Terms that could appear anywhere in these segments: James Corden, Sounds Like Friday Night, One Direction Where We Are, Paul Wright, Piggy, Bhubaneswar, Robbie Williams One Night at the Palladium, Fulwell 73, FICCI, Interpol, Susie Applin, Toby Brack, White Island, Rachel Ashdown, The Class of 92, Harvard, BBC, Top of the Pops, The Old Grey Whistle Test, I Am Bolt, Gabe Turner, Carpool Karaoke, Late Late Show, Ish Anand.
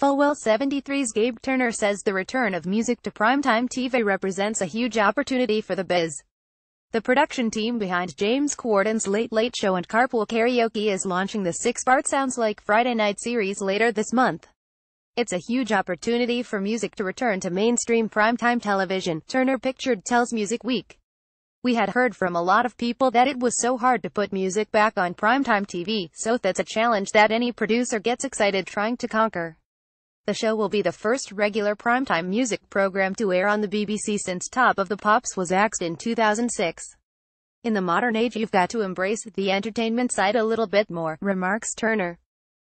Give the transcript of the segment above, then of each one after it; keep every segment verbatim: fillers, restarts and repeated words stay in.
Fulwell seventy-three's Gabe Turner says the return of music to primetime T V represents a huge opportunity for the biz. The production team behind James Corden's Late Late Show and Carpool Karaoke is launching the six-part Sounds Like Friday Night series later this month. It's a huge opportunity for music to return to mainstream primetime television, Turner pictured tells Music Week. We had heard from a lot of people that it was so hard to put music back on primetime T V, so that's a challenge that any producer gets excited trying to conquer. The show will be the first regular primetime music program to air on the B B C since Top of the Pops was axed in two thousand six. In the modern age, you've got to embrace the entertainment side a little bit more, remarks Turner.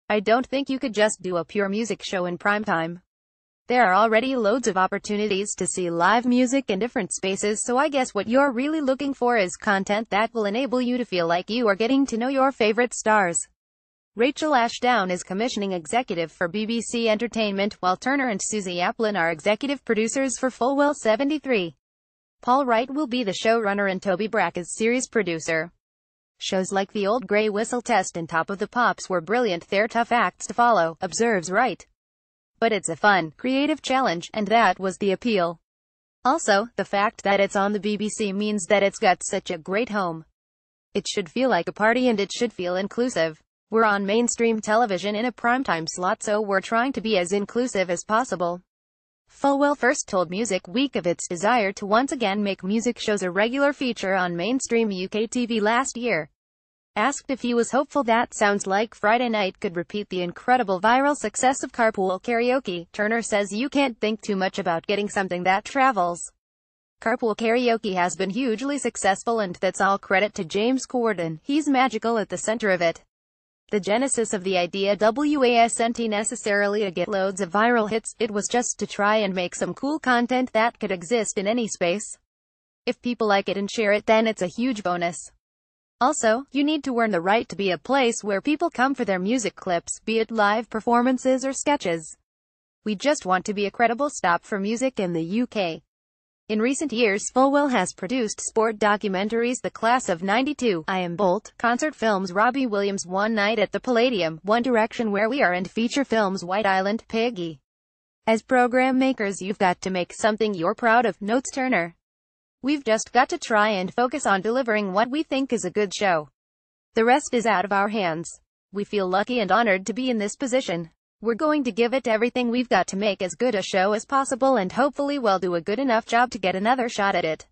I don't think you could just do a pure music show in primetime. There are already loads of opportunities to see live music in different spaces, so I guess what you're really looking for is content that will enable you to feel like you are getting to know your favorite stars. Rachel Ashdown is commissioning executive for B B C Entertainment, while Turner and Susie Applin are executive producers for Fulwell seventy-three. Paul Wright will be the showrunner and Toby Brack is series producer. Shows like The Old Grey Whistle Test and Top of the Pops were brilliant, they're tough acts to follow, observes Wright. But it's a fun, creative challenge, and that was the appeal. Also, the fact that it's on the B B C means that it's got such a great home. It should feel like a party and it should feel inclusive. We're on mainstream television in a primetime slot, so we're trying to be as inclusive as possible. Fulwell first told Music Week of its desire to once again make music shows a regular feature on mainstream U K T V last year. Asked if he was hopeful that Sounds Like Friday Night could repeat the incredible viral success of Carpool Karaoke, Turner says you can't think too much about getting something that travels. Carpool Karaoke has been hugely successful, and that's all credit to James Corden. He's magical at the center of it. The genesis of the idea wasn't necessarily to get loads of viral hits, it was just to try and make some cool content that could exist in any space. If people like it and share it, then it's a huge bonus. Also, you need to earn the right to be a place where people come for their music clips, be it live performances or sketches. We just want to be a credible stop for music in the U K. In recent years, Fulwell has produced sport documentaries The Class of ninety-two, I Am Bolt, concert films Robbie Williams One Night at the Palladium, One Direction Where We Are, and feature films White Island, Piggy. As program makers, you've got to make something you're proud of, notes Turner. We've just got to try and focus on delivering what we think is a good show. The rest is out of our hands. We feel lucky and honored to be in this position. We're going to give it everything we've got to make as good a show as possible, and hopefully we'll do a good enough job to get another shot at it.